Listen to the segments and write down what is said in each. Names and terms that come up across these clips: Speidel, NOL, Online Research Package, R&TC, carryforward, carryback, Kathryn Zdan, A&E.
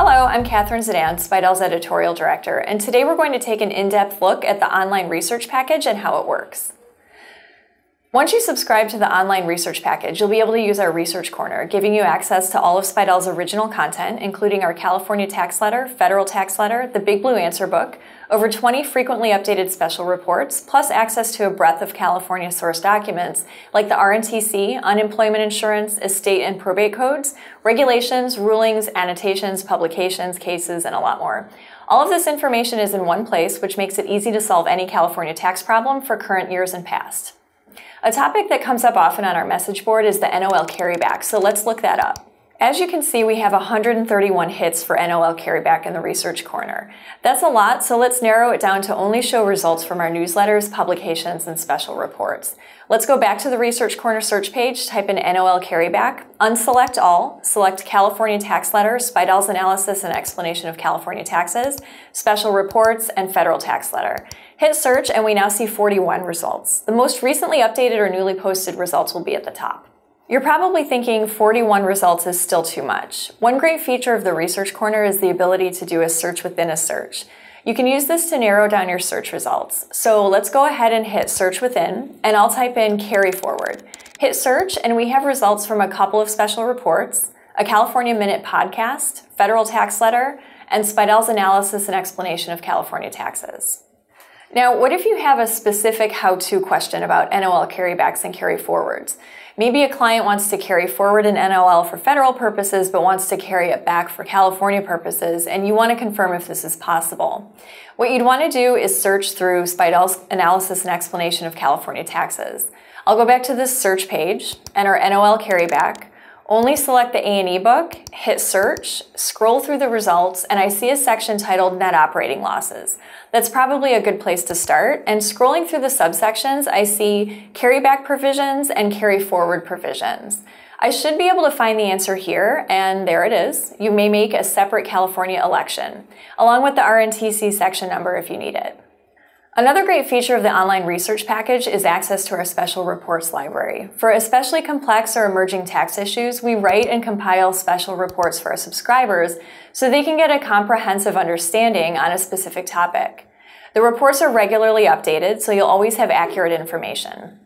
Hello, I'm Kathryn Zdan, Speidel's editorial director, and today we're going to take an in-depth look at the Online Research Package and how it works. Once you subscribe to the Online Research Package, you'll be able to use our Research Corner, giving you access to all of Speidel's original content, including our California Tax Letter, Federal Tax Letter, the Big Blue Answer Book, over 20 frequently updated special reports, plus access to a breadth of California-sourced documents like the R&TC, unemployment insurance, estate and probate codes, regulations, rulings, annotations, publications, cases, and a lot more. All of this information is in one place, which makes it easy to solve any California tax problem for current years and past. A topic that comes up often on our message board is the NOL carryback, so let's look that up. As you can see, we have 131 hits for NOL carryback in the Research Corner. That's a lot, so let's narrow it down to only show results from our newsletters, publications, and special reports. Let's go back to the Research Corner search page, type in NOL carryback, unselect all, select California Tax Letter, Speidel's Analysis and Explanation of California Taxes, Special Reports, and Federal Tax Letter. Hit search, and we now see 41 results. The most recently updated or newly posted results will be at the top. You're probably thinking 41 results is still too much. One great feature of the Research Corner is the ability to do a search within a search. You can use this to narrow down your search results. So let's go ahead and hit search within, and I'll type in carry forward. Hit search, and we have results from a couple of special reports, a California Minute podcast, Federal Tax Letter, and Speidel's Analysis and Explanation of California Taxes. Now, what if you have a specific how-to question about NOL carrybacks and carry forwards? Maybe a client wants to carry forward an NOL for federal purposes, but wants to carry it back for California purposes, and you want to confirm if this is possible. What you'd want to do is search through Speidel's Analysis and Explanation of California Taxes. I'll go back to this search page, enter NOL carryback, only select the A&E book, hit search, scroll through the results, and I see a section titled Net Operating Losses. That's probably a good place to start, and scrolling through the subsections, I see carryback provisions and carry forward provisions. I should be able to find the answer here, and there it is. You may make a separate California election, along with the R&TC section number if you need it. Another great feature of the Online Research Package is access to our Special Reports library. For especially complex or emerging tax issues, we write and compile special reports for our subscribers so they can get a comprehensive understanding on a specific topic. The reports are regularly updated, so you'll always have accurate information.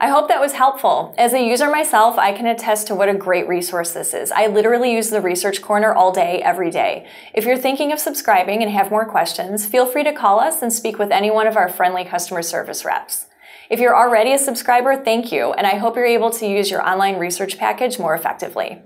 I hope that was helpful. As a user myself, I can attest to what a great resource this is. I literally use the Research Corner all day, every day. If you're thinking of subscribing and have more questions, feel free to call us and speak with any one of our friendly customer service reps. If you're already a subscriber, thank you, and I hope you're able to use your Online Research Package more effectively.